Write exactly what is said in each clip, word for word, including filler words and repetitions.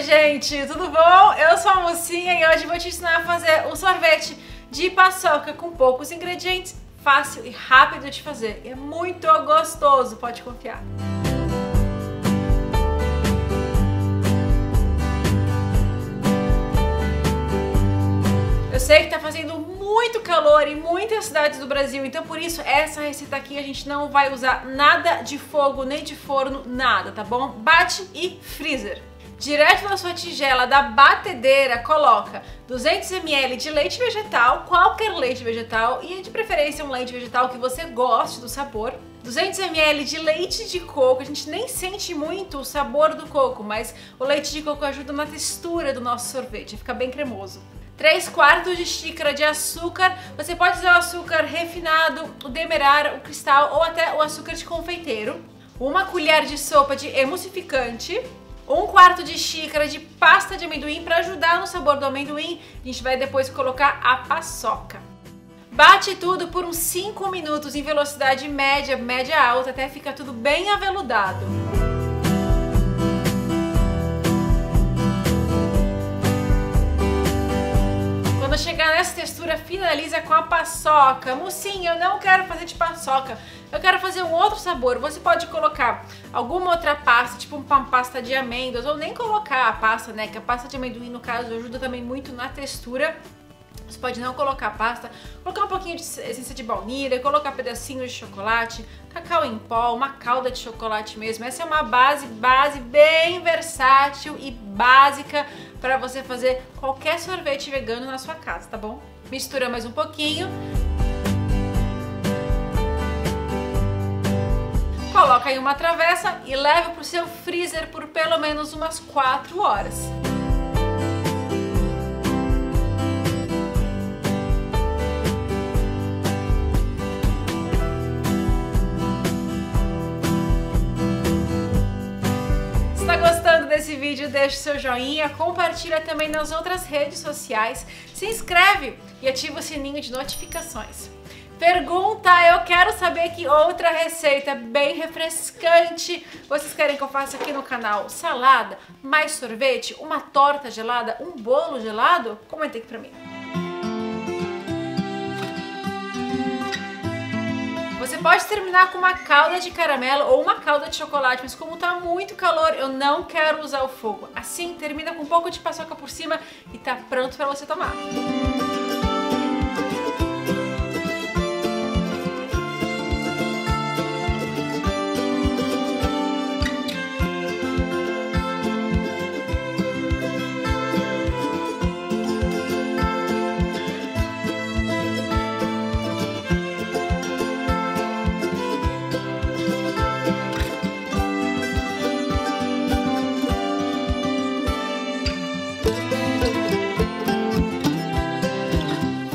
Oi gente, tudo bom? Eu sou a Mussinha e hoje vou te ensinar a fazer um sorvete de paçoca com poucos ingredientes, fácil e rápido de fazer. É muito gostoso, pode confiar. Eu sei que tá fazendo muito calor em muitas cidades do Brasil, então por isso essa receita aqui a gente não vai usar nada de fogo, nem de forno, nada, tá bom? Bate e freezer. Direto na sua tigela da batedeira, coloca duzentos mililitros de leite vegetal, qualquer leite vegetal, e de preferência um leite vegetal que você goste do sabor. duzentos mililitros de leite de coco, a gente nem sente muito o sabor do coco, mas o leite de coco ajuda na textura do nosso sorvete, fica bem cremoso. três quartos de xícara de açúcar, você pode usar o açúcar refinado, o demerara, o cristal ou até o açúcar de confeiteiro. Uma colher de sopa de emulsificante. Um quarto de xícara de pasta de amendoim para ajudar no sabor do amendoim. A gente vai depois colocar a paçoca. Bate tudo por uns cinco minutos em velocidade média, média alta, até ficar tudo bem aveludado. Quando chegar nessa textura, finaliza com a paçoca. Mussinha, eu não quero fazer de paçoca. Eu quero fazer um outro sabor, você pode colocar alguma outra pasta, tipo uma pasta de amêndoas, ou nem colocar a pasta, né, que a pasta de amendoim, no caso, ajuda também muito na textura. Você pode não colocar pasta, colocar um pouquinho de essência de baunilha, colocar pedacinhos de chocolate, cacau em pó, uma calda de chocolate mesmo. Essa é uma base, base bem versátil e básica para você fazer qualquer sorvete vegano na sua casa, tá bom? Mistura mais um pouquinho. Coloca em uma travessa e leva para o seu freezer por pelo menos umas quatro horas. Se está gostando desse vídeo, deixa o seu joinha, compartilha também nas outras redes sociais, se inscreve e ativa o sininho de notificações. Pergunta, eu quero saber que outra receita bem refrescante vocês querem que eu faça aqui no canal. Salada, mais sorvete, uma torta gelada, um bolo gelado? Comenta aqui pra mim. Você pode terminar com uma calda de caramelo ou uma calda de chocolate, mas como tá muito calor, eu não quero usar o fogo. Assim, termina com um pouco de paçoca por cima e tá pronto pra você tomar.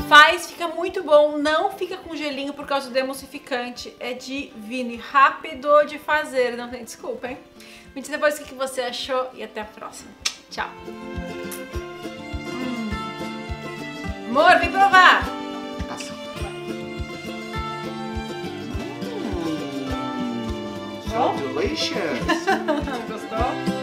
Faz, fica muito bom, não fica com gelinho por causa do emulsificante, é divino e rápido de fazer, não tem desculpa, hein? Me diz depois o que você achou e até a próxima. Tchau! Hum. Amor, vem provar! Hum. So delicious! Gostou?